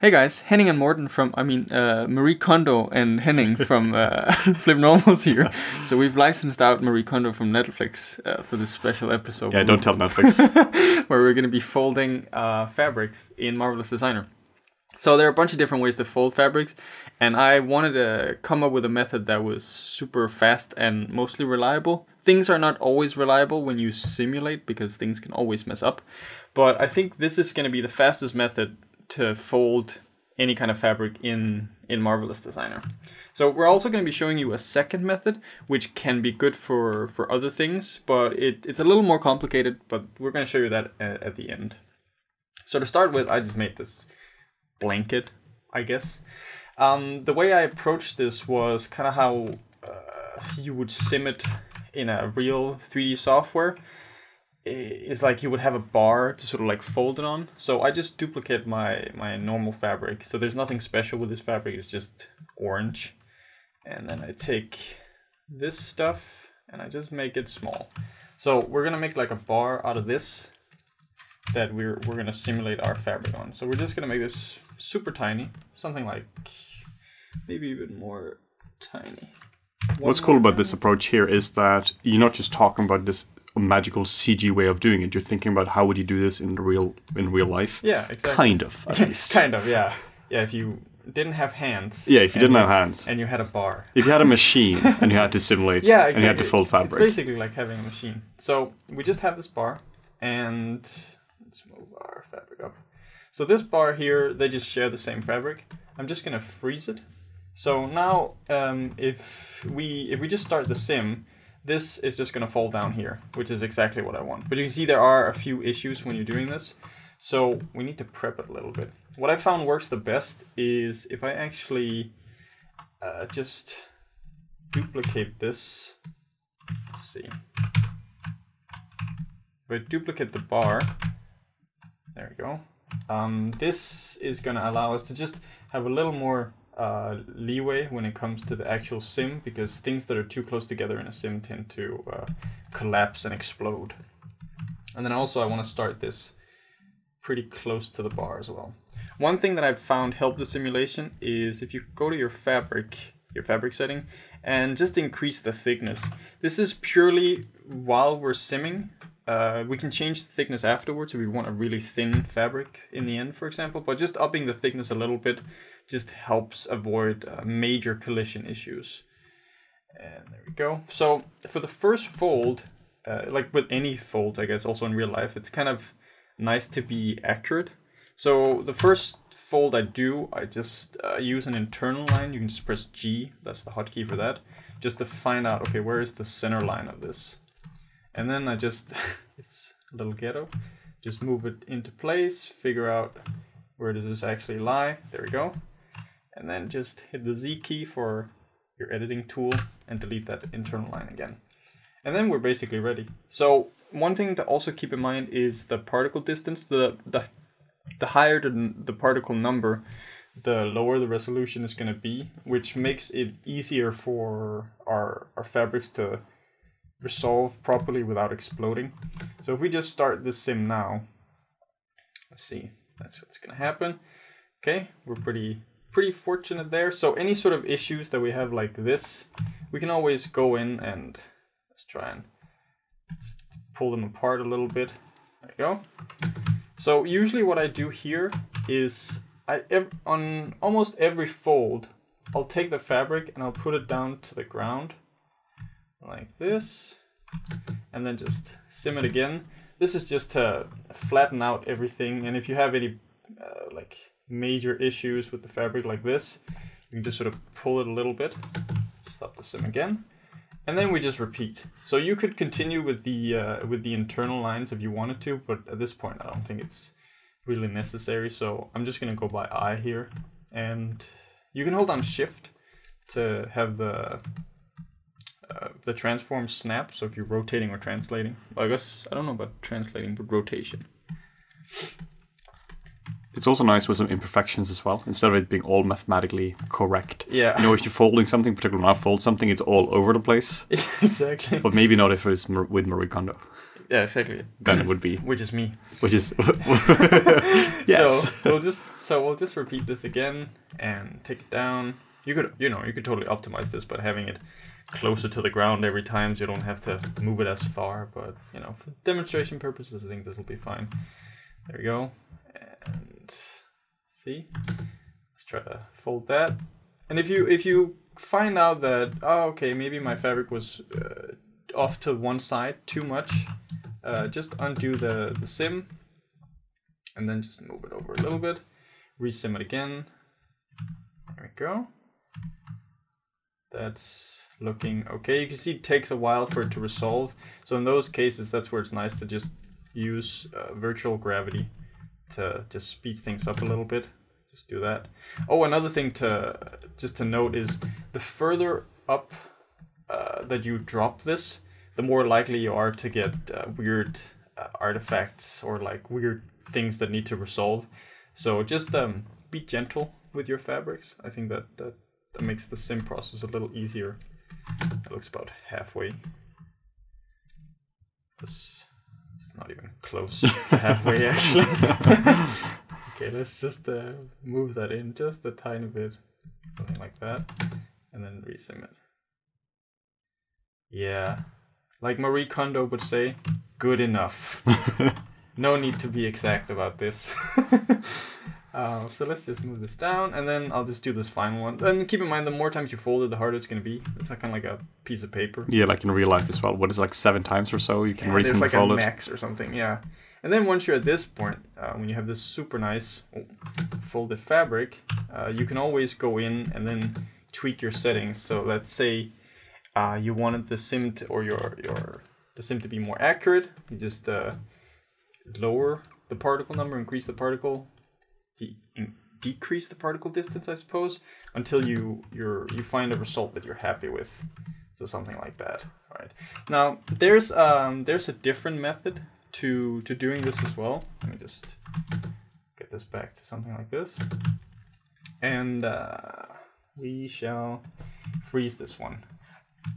Hey guys, Henning and Morten from, Marie Kondo and Henning from Flip Normals here. So we've licensed out Marie Kondo from Netflix for this special episode. Yeah, don't tell Netflix. Where we're going to be folding fabrics in Marvelous Designer. So there are a bunch of different ways to fold fabrics, and I wanted to come up with a method that was super fast and mostly reliable. Things are not always reliable when you simulate because things can always mess up. But I think this is going to be the fastest method to fold any kind of fabric in Marvelous Designer. So we're also going to be showing you a second method, which can be good for other things, but it's a little more complicated, but we're going to show you that at the end. So to start with, I just made this blanket, I guess. The way I approached this was kind of how you would sim it in a real 3D software. It's like you would have a bar to sort of like fold it on. So I just duplicate my normal fabric. So there's nothing special with this fabric, it's just orange. And then I take this stuff and I just make it small. So we're gonna make like a bar out of this that we're gonna simulate our fabric on. So we're just gonna make this super tiny, something like maybe even more tiny. What's cool about this approach here is that you're not just talking about this magical CG way of doing it. You're thinking about how would you do this in real life? Yeah, exactly. Kind of, at least. Kind of, yeah. Yeah, if you didn't have hands. Yeah, if you didn't have hands. And you had a bar. If you had a machine and you had to simulate, yeah, exactly. And you had to fold fabric. It's basically like having a machine. So we just have this bar, and let's move our fabric up. So this bar here, they just share the same fabric. I'm just gonna freeze it. So now, if we just start the sim, this is just gonna fall down here, which is exactly what I want. But you can see there are a few issues when you're doing this. So we need to prep it a little bit. What I found works the best is if I actually just duplicate this. Let's see. If I duplicate the bar, there we go. This is gonna allow us to just have a little more leeway when it comes to the actual sim, because things that are too close together in a sim tend to collapse and explode. And then also I want to start this pretty close to the bar as well. One thing that I've found helped the simulation is if you go to your fabric setting and just increase the thickness. This is purely while we're simming. We can change the thickness afterwards if we want a really thin fabric in the end, for example, but just upping the thickness a little bit just helps avoid major collision issues. And there we go. So for the first fold, like with any fold, I guess, also in real life, it's kind of nice to be accurate. So the first fold I do, I just use an internal line. You can just press G, that's the hotkey for that, just to find out, okay, where is the center line of this? And then I just, it's a little ghetto, just move it into place, figure out where does this actually lie, there we go. And then just hit the Z key for your editing tool and delete that internal line again. And then we're basically ready. So one thing to also keep in mind is the particle distance. The higher the particle number, the lower the resolution is gonna be, which makes it easier for our fabrics to resolve properly without exploding. So if we just start this sim now, let's see, that's what's gonna happen. Okay, we're pretty fortunate there. So any sort of issues that we have like this, we can always go in and let's try and pull them apart a little bit. There we go. So usually what I do here is on almost every fold, I'll take the fabric and I'll put it down to the ground like this, and then just sim it again. This is just to flatten out everything, and if you have any like major issues with the fabric like this, you can just sort of pull it a little bit, stop the sim again, and then we just repeat. So you could continue with the internal lines if you wanted to, but at this point I don't think it's really necessary, so I'm just gonna go by eye here, and you can hold on shift to have the transform snap, so if you're rotating or translating. Well, I guess I don't know about translating, but rotation. It's also nice with some imperfections as well, instead of it being all mathematically correct. Yeah. You know, if you're folding something, particularly when I fold something, it's all over the place. Exactly. But maybe not if it's with Marie Kondo. Yeah, exactly. Than it would be. Which is me. Which is yes. So we'll just repeat this again and take it down. You could totally optimize this, but having it closer to the ground every time, so you don't have to move it as far. But for demonstration purposes, I think this will be fine. There we go. And see, let's try to fold that. And if you find out that maybe my fabric was off to one side too much, just undo the seam and then just move it over a little bit, reseam it again. There we go. That's looking okay. You can see it takes a while for it to resolve. So in those cases, that's where it's nice to just use virtual gravity to just speed things up a little bit. Just do that. Oh, another thing to note is the further up that you drop this, the more likely you are to get weird artifacts or like weird things that need to resolve. So just be gentle with your fabrics. I think that makes the sim process a little easier. That looks about halfway. It's not even close to halfway, actually. Okay, let's just move that in just a tiny bit, something like that, and then resim it. Yeah, like Marie Kondo would say, good enough. No need to be exact about this. So let's just move this down, and then I'll just do this final one. And keep in mind, the more times you fold it, the harder it's going to be. It's like kind of like a piece of paper. Yeah, like in real life as well. What is it, like 7 times or so? You can reason to fold it. It's like a max or something, yeah. And then once you're at this point, when you have this super nice folded fabric, you can always go in and then tweak your settings. So let's say you wanted the sim to, or the sim to be more accurate. You just lower the particle number, increase the particle. Decrease the particle distance, I suppose, until you find a result that you're happy with. So something like that. All right. Now there's a different method to doing this as well. Let me just get this back to something like this, and we shall freeze this one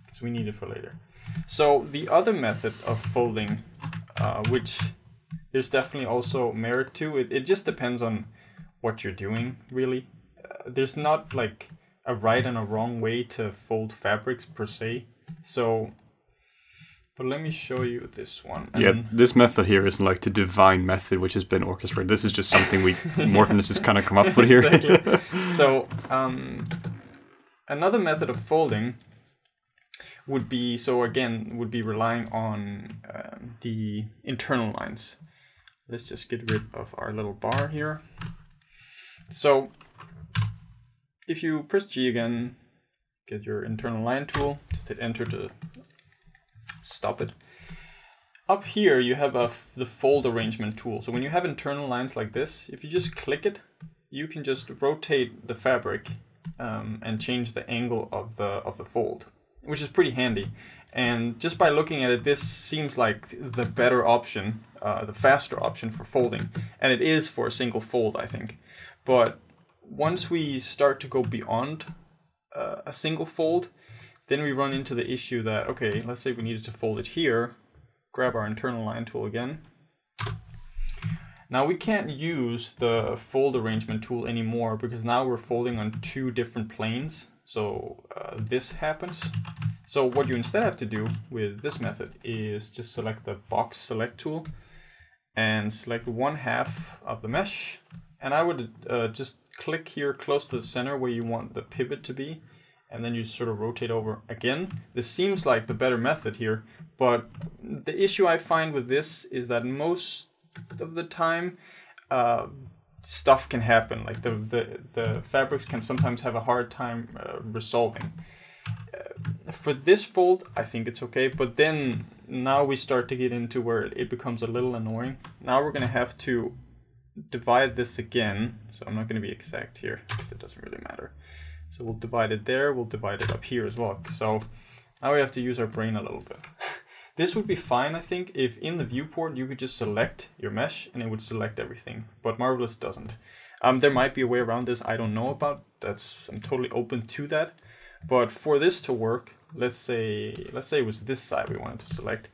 because we need it for later. So the other method of folding, which there's definitely also merit to it. It just depends on what you're doing, really. There's not like a right and a wrong way to fold fabrics per se. So, but let me show you this one. And yeah, this method here isn't like the divine method which has been orchestrated. This is just something we Morten has just kind of come up with here. Exactly. So, another method of folding would be relying on the internal lines. Let's just get rid of our little bar here. So if you press G again, get your internal line tool, just hit enter to stop it. Up here you have the fold arrangement tool. So when you have internal lines like this, if you just click it, you can just rotate the fabric and change the angle of the fold, which is pretty handy. And just by looking at it, this seems like the better option, the faster option for folding. And it is for a single fold, I think. But once we start to go beyond a single fold, then we run into the issue that, okay, let's say we needed to fold it here, grab our internal line tool again. Now we can't use the fold arrangement tool anymore because now we're folding on 2 different planes. So this happens. So what you instead have to do with this method is just select the box select tool and select 1/2 of the mesh. And I would just click here close to the center where you want the pivot to be, and then you sort of rotate over again. This seems like the better method here, but the issue I find with this is that most of the time stuff can happen. Like the fabrics can sometimes have a hard time resolving. For this fold, I think it's okay, but then now we start to get into where it becomes a little annoying. Now we're going to have to divide this again, so I'm not going to be exact here because it doesn't really matter. So we'll divide it there, we'll divide it up here as well. So now we have to use our brain a little bit. This would be fine, I think, if in the viewport you could just select your mesh and it would select everything, but Marvelous doesn't. There might be a way around this I don't know about. I'm totally open to that. But for this to work, let's say it was this side we wanted to select.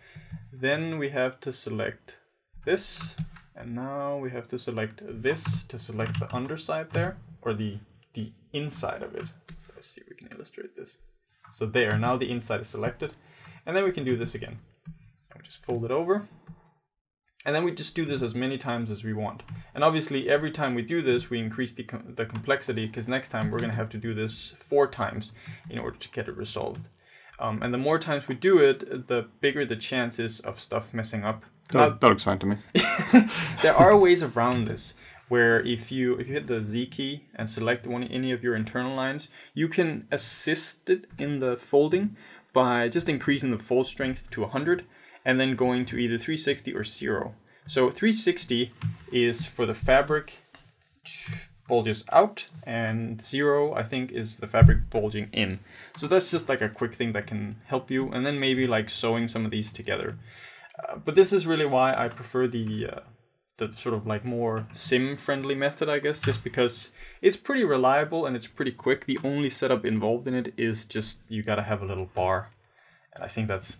Then we have to select this, and now we have to select this to select the underside there, or the inside of it. So let's see if we can illustrate this. So there, now the inside is selected. And then we can do this again. And we just fold it over. And then we just do this as many times as we want. And obviously every time we do this, we increase the complexity, because next time we're going to have to do this 4 times in order to get it resolved. And the more times we do it, the bigger the chances of stuff messing up. That looks fine to me. There are ways around this, where if you hit the Z key and select any of your internal lines, you can assist it in the folding by just increasing the fold strength to 100. And then going to either 360 or 0. So 360 is for the fabric bulges out, and 0, I think, is the fabric bulging in. So that's just like a quick thing that can help you, and then maybe like sewing some of these together. But this is really why I prefer the sort of like more sim-friendly method, I guess, just because it's pretty reliable and it's pretty quick. The only setup involved in it is just you gotta have a little bar, and I think that's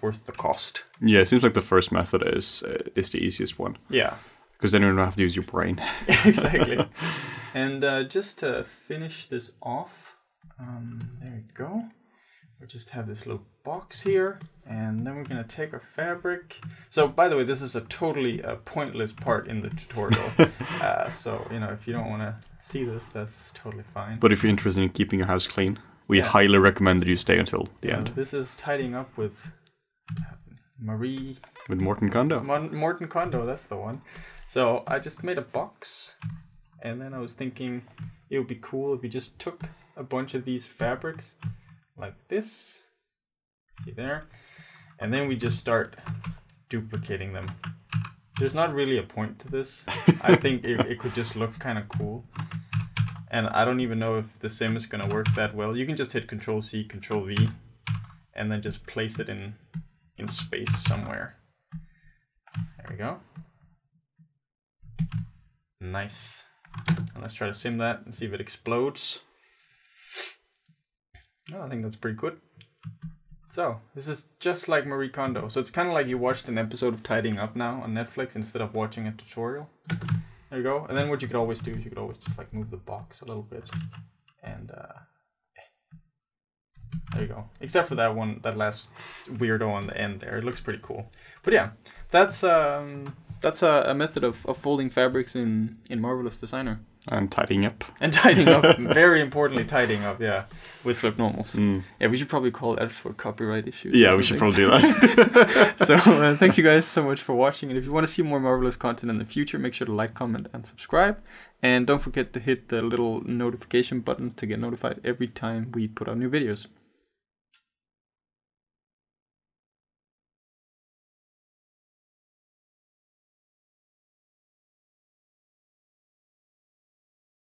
worth the cost. Yeah, it seems like the first method is the easiest one. Yeah. Because then you don't have to use your brain. Exactly. And just to finish this off, there we go. We'll just have this little box here, and then we're going to take our fabric. So, by the way, this is a totally pointless part in the tutorial. So, you know, if you don't want to see this, that's totally fine. But if you're interested in keeping your house clean, we highly recommend that you stay until the end. This is tidying up with... Morten Kondo. Morten Kondo, that's the one. So I just made a box, and then I was thinking it would be cool if you just took a bunch of these fabrics like this, see there, and then we just start duplicating them. There's not really a point to this. I think it could just look kind of cool. And I don't even know if the sim is going to work that well. You can just hit Control-C, Control-V, and then just place it in space somewhere. There we go. Nice. And let's try to sim that and see if it explodes. Oh, I think that's pretty good. So, this is just like Marie Kondo. So it's kind of like you watched an episode of Tidying Up now on Netflix instead of watching a tutorial. There you go. And then what you could always do is you could always just like move the box a little bit. And there you go. Except for that one, that last weirdo on the end there. It looks pretty cool. But yeah, that's a method of folding fabrics in Marvelous Designer. And tidying up. And tidying up. Very importantly, tidying up, yeah. With Flip Normals. Mm. Yeah, we should probably call that for copyright issues. Yeah, we should probably do that. So thanks you guys so much for watching. And if you want to see more Marvelous content in the future, make sure to like, comment, and subscribe. And don't forget to hit the little notification button to get notified every time we put out new videos.